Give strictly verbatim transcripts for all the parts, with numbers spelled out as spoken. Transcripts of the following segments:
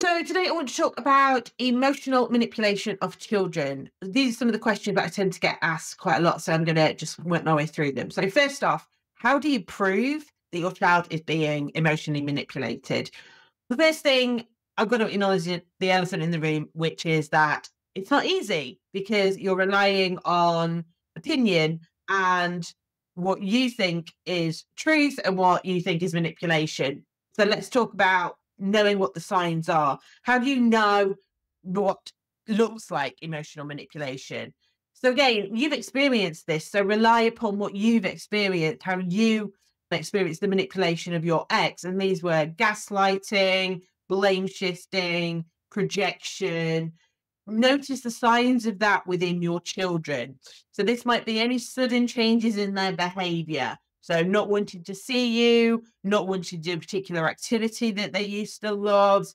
So today I want to talk about emotional manipulation of children. These are some of the questions that I tend to get asked quite a lot, so I'm going to just work my way through them. So first off, how do you prove that your child is being emotionally manipulated? The first thing, I'm going to acknowledge the elephant in the room, which is that it's not easy because you're relying on opinion and what you think is truth and what you think is manipulation. So let's talk about knowing what the signs are. How do you know what looks like emotional manipulation? So again, you've experienced this, so rely upon what you've experienced, how you experienced the manipulation of your ex. And these were gaslighting, blame shifting, projection. Notice the signs of that within your children. So this might be any sudden changes in their behavior. So not wanting to see you, not wanting to do a particular activity that they used to love.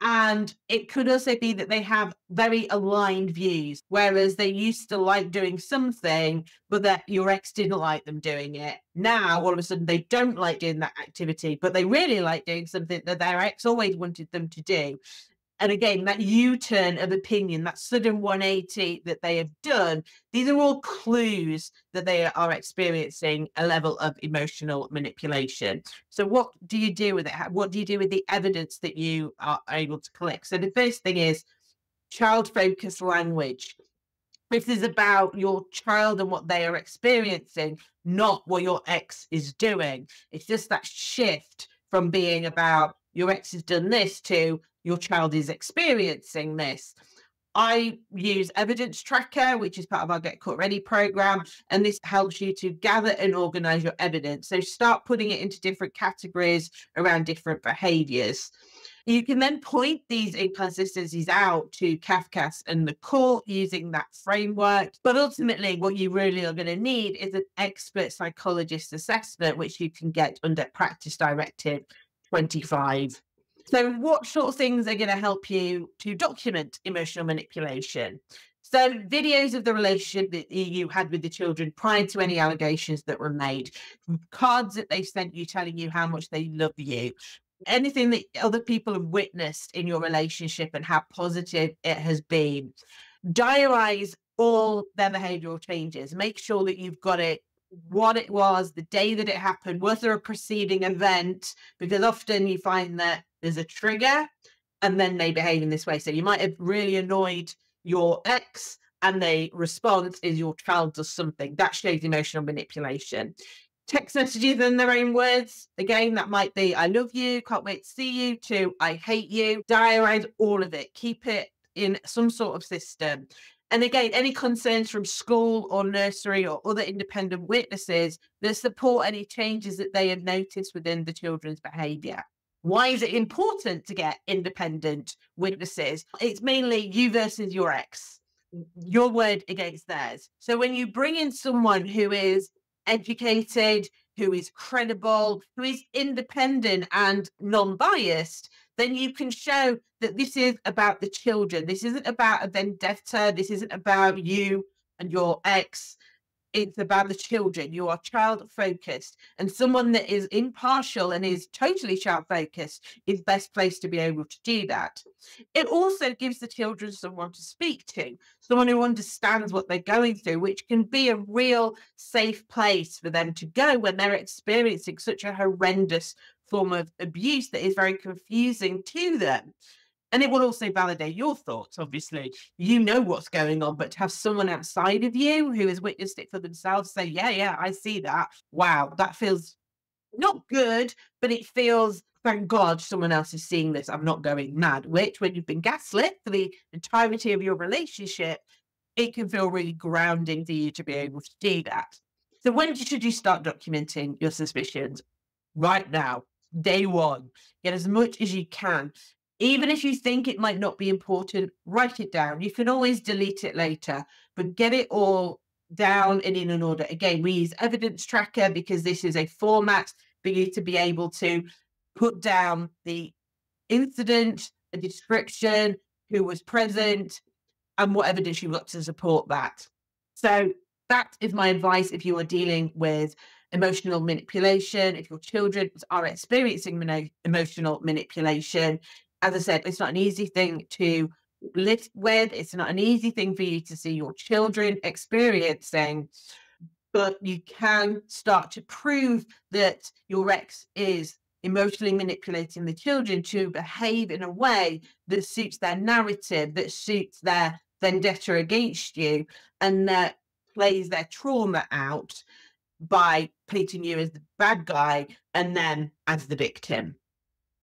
And it could also be that they have very aligned views, whereas they used to like doing something, but that your ex didn't like them doing it. Now, all of a sudden, they don't like doing that activity, but they really like doing something that their ex always wanted them to do. And again, that U-turn of opinion, that sudden one eighty that they have done, these are all clues that they are experiencing a level of emotional manipulation. So what do you do with it? What do you do with the evidence that you are able to collect? So the first thing is child-focused language. This is about your child and what they are experiencing, not what your ex is doing. It's just that shift from being about your ex has done this to your child is experiencing this. I use Evidence Tracker, which is part of our Get Caught Ready program, and this helps you to gather and organize your evidence. So start putting it into different categories around different behaviors. You can then point these inconsistencies out to CAFCAS and the court using that framework. But ultimately, what you really are going to need is an expert psychologist assessment, which you can get under Practice Directive twenty-five. So what sort of things are going to help you to document emotional manipulation? So videos of the relationship that you had with the children prior to any allegations that were made, cards that they sent you telling you how much they love you, anything that other people have witnessed in your relationship and how positive it has been. Diarize all their behavioral changes. Make sure that you've got it, what it was, the day that it happened, was there a preceding event? Because often you find that there's a trigger and then they behave in this way. So you might have really annoyed your ex and the response is your child does something. That shows emotional manipulation. Text messages in their own words. Again, that might be, I love you, can't wait to see you, to I hate you. Diarize all of it. Keep it in some sort of system. And again, any concerns from school or nursery or other independent witnesses that support any changes that they have noticed within the children's behaviour. Why is it important to get independent witnesses? It's mainly you versus your ex, your word against theirs. So when you bring in someone who is educated, who is credible, who is independent and non-biased, then you can show that this is about the children. This isn't about a vendetta. This isn't about you and your ex. It's about the children. You are child-focused. And someone that is impartial and is totally child-focused is best placed to be able to do that. It also gives the children someone to speak to, someone who understands what they're going through, which can be a real safe place for them to go when they're experiencing such a horrendous form of abuse that is very confusing to them. And it will also validate your thoughts, obviously. You know what's going on, but to have someone outside of you who has witnessed it for themselves say, yeah, yeah, I see that. Wow, that feels not good, but it feels, thank God someone else is seeing this. I'm not going mad, which when you've been gaslit for the entirety of your relationship, it can feel really grounding for you to be able to do that. So when should you start documenting your suspicions? Right now. Day one, get as much as you can. Even if you think it might not be important, write it down. You can always delete it later, but get it all down and in an order. Again, we use Evidence Tracker because this is a format for you to be able to put down the incident, the description, who was present, and what evidence you've got to support that. So that is my advice if you are dealing with emotional manipulation, if your children are experiencing emotional manipulation. as I said, it's not an easy thing to live with. It's not an easy thing for you to see your children experiencing, but you can start to prove that your ex is emotionally manipulating the children to behave in a way that suits their narrative, that suits their vendetta against you, and that plays their trauma out by painting you as the bad guy and then as the victim.